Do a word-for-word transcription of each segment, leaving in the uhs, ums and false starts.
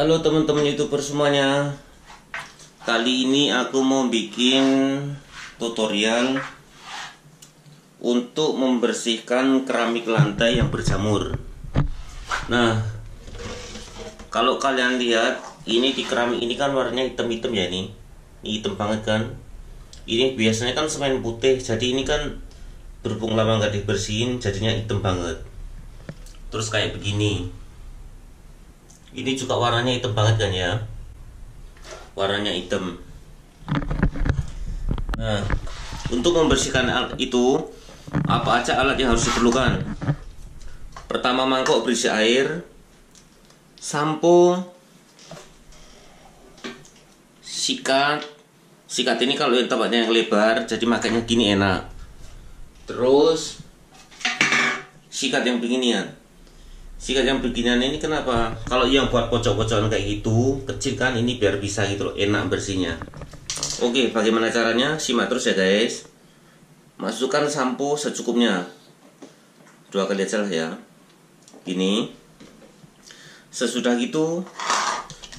Halo teman-teman YouTuber semuanya. Kali ini aku mau bikin tutorial untuk membersihkan keramik lantai yang berjamur. Nah, kalau kalian lihat ini di keramik ini kan warnanya hitam-hitam ya, ini. Ini hitam banget kan. Ini biasanya kan semen putih, jadi ini kan berhubung lama nggak dibersihin jadinya hitam banget. Terus kayak begini. Ini juga warnanya hitam banget kan ya, warnanya hitam. Nah, untuk membersihkan alat itu apa aja alat yang harus diperlukan? Pertama, mangkok berisi air, sampo, sikat. Sikat ini kalau yang tempatnya yang lebar jadi makanya gini enak. Terus sikat yang beginian. Sikat yang beginian ini kenapa? Kalau yang buat pojok-pojokan kayak gitu kecil kan, ini biar bisa gitu loh, enak bersihnya. Oke, bagaimana caranya? Simak terus ya guys. Masukkan sampo secukupnya, dua kali aja lah ya, gini. Sesudah gitu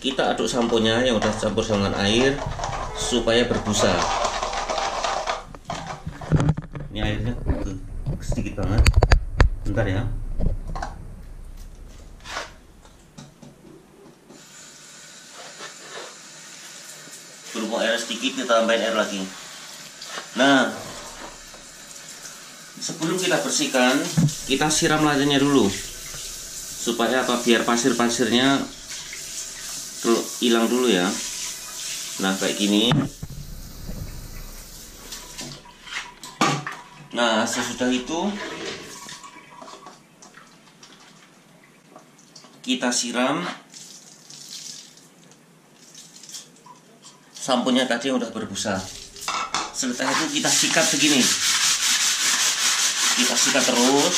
kita aduk samponya yang udah campur dengan air supaya berbusa. Ini airnya sedikit banget, bentar ya. Berhubung air sedikit, kita tambahin air lagi. Nah, sebelum kita bersihkan, kita siram lantainya dulu supaya apa? Biar pasir-pasirnya hilang dulu ya. Nah, kayak gini. Nah, sesudah itu kita siram samponya tadi yang udah berbusa. Setelah itu kita sikat begini, kita sikat terus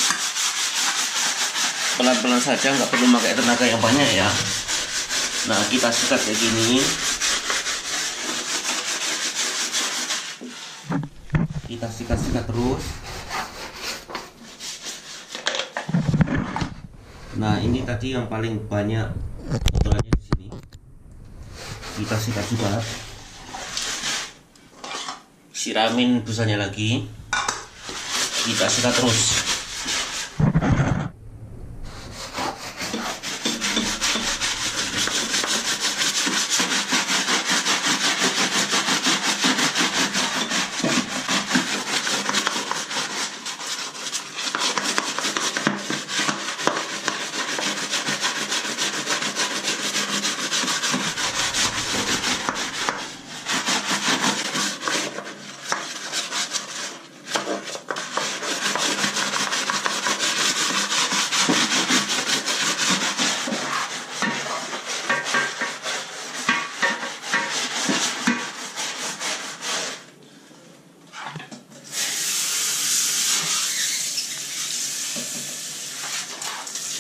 pelan-pelan saja, nggak perlu pakai tenaga yang banyak ya. Nah, kita sikat kayak gini, kita sikat-sikat terus. Nah, ini tadi yang paling banyak kotorannya di sini, kita sikat juga. Siramin busanya lagi, kita sikat terus.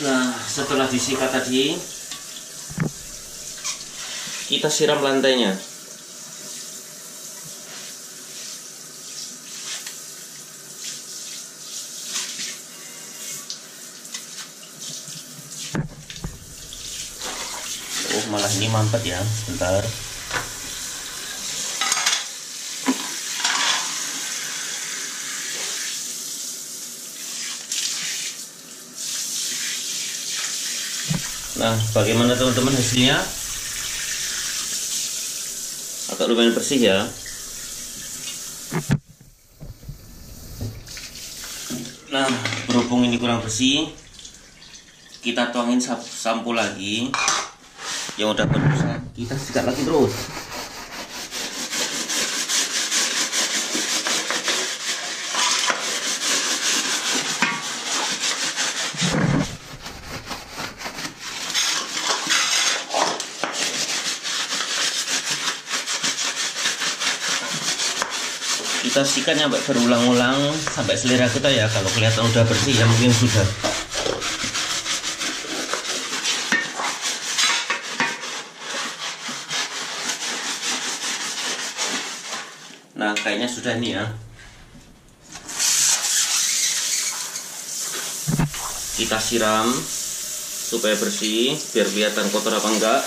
Nah, setelah disikat tadi, kita siram lantainya. Oh, malah ini mampet ya, sebentar. Nah, bagaimana teman-teman hasilnya? Agak lumayan bersih ya. Nah, berhubung ini kurang bersih, kita tuangin sampo lagi yang udah berbusa, kita sikat lagi terus. Kita sikat sampai berulang-ulang sampai selera kita ya. Kalau kelihatan udah bersih ya mungkin sudah. Nah, kayaknya sudah nih ya. Kita siram supaya bersih, biar kelihatan kotor apa enggak.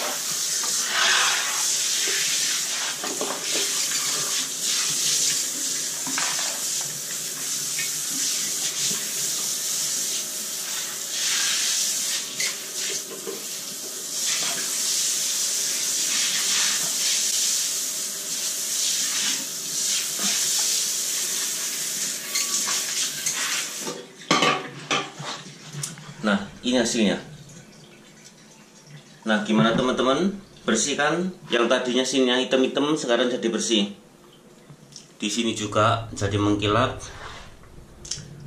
Nah, ini hasilnya. Nah, gimana teman-teman? Bersihkan yang tadinya sininya hitam-hitam, sekarang jadi bersih. Di sini juga jadi mengkilap.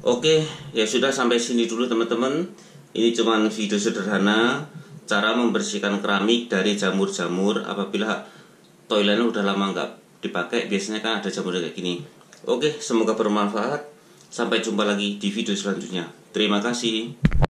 Oke, ya sudah, sampai sini dulu teman-teman. Ini cuma video sederhana cara membersihkan keramik dari jamur-jamur apabila toiletnya udah lama nggak dipakai. Biasanya kan ada jamur kayak gini. Oke, semoga bermanfaat. Sampai jumpa lagi di video selanjutnya. Terima kasih.